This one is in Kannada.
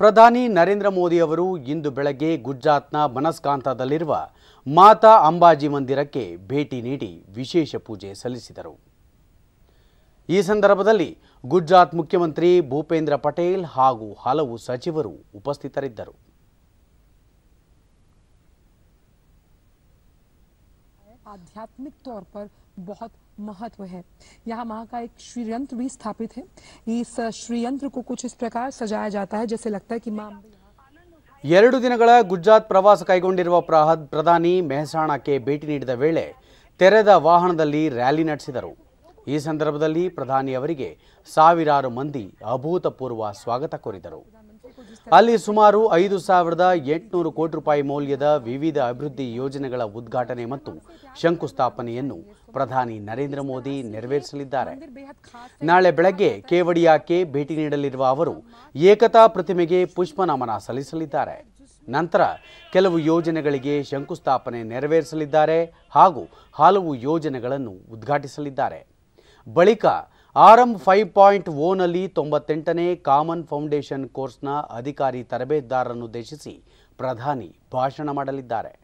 ಪ್ರಧಾನಿ ನರೇಂದ್ರ ಮೋದಿ ಅವರು ಇಂದು ಬೆಳಗ್ಗೆ ಗುಜರಾತ್ನ ಬನಸ್ಕಾಂತದಲ್ಲಿರುವ ಮಾತಾ ಅಂಬಾಜಿ ಮಂದಿರಕ್ಕೆ ಭೇಟಿ ನೀಡಿ ವಿಶೇಷ ಪೂಜೆ ಸಲ್ಲಿಸಿದರು। ಈ ಸಂದರ್ಭದಲ್ಲಿ ಗುಜರಾತ್ ಮುಖ್ಯಮಂತ್ರಿ ಭೂಪೇಂದ್ರ ಪಟೇಲ್ ಹಾಗೂ ಹಲವು ಸಚಿವರು ಉಪಸ್ಥಿತರಿದ್ದರು। आध्यात्मिक तौर पर बहुत महत्व है। यहाँ माँ का एक श्रीयंत्र भी स्थापित है। इस श्रीयंत्र को कुछ इस प्रकार सजाया जाता है जैसे लगता है कि माँ। ಎರಡು ದಿನಗಳ ಗುಜರಾತ್ ಪ್ರವಾಸ ಕೈಗೊಂಡಿರುವ ಪ್ರಧಾನಿ ಮೆಹಸಾಣಕ್ಕೆ ಭೇಟಿ ನೀಡಿದ ವೇಳೆ ತೆರೆದ ವಾಹನದಲ್ಲಿ ರ್ಯಾಲಿ ನಡೆಸಿದರು। ಈ ಸಂದರ್ಭದಲ್ಲಿ ಪ್ರಧಾನಿ ಅವರಿಗೆ ಸಾವಿರಾರು ಮಂದಿ ಅಭೂತಪೂರ್ವ ಸ್ವಾಗತ ಕೋರಿದರು। ಅಲ್ಲಿ ಸುಮಾರು 5800 ಕೋಟಿ ರೂಪಾಯಿ ಮೌಲ್ಯದ ವಿವಿಧ ಅಭಿವೃದ್ಧಿ ಯೋಜನೆಗಳ ಉದ್ಘಾಟನೆ ಮತ್ತು ಶಂಕುಸ್ಥಾಪನೆಯನ್ನು ಪ್ರಧಾನಿ ನರೇಂದ್ರ ಮೋದಿ ನೆರವೇರಿಸಲಿದ್ದಾರೆ। ನಾಳೆ ಬೆಳಗ್ಗೆ ಕೇವಡಿಯಾಕ್ಕೆ ಭೇಟಿ ನೀಡಲಿರುವ ಅವರು ಏಕತಾ ಪ್ರತಿಮೆಗೆ ಪುಷ್ಪನಮನ ಸಲ್ಲಿಸಲಿದ್ದಾರೆ। ನಂತರ ಕೆಲವು ಯೋಜನೆಗಳಿಗೆ ಶಂಕುಸ್ಥಾಪನೆ ನೆರವೇರಿಸಲಿದ್ದಾರೆ ಹಾಗೂ ಹಲವು ಯೋಜನೆಗಳನ್ನು ಉದ್ಘಾಟಿಸಲಿದ್ದಾರೆ। ಬಳಿಕ आरंभ 5.0 ನಲ್ಲಿ 98ನೇ ಕಾಮನ್ ಫೌಂಡೇಶನ್ ಕೋರ್ಸ್ನ ಅಧಿಕಾರಿ ತರಬೇತುದಾರರನ್ನು ಉದ್ದೇಶಿಸಿ ಪ್ರಧಾನಿ ಭಾಷಣ ಮಾಡಲಿದ್ದಾರೆ।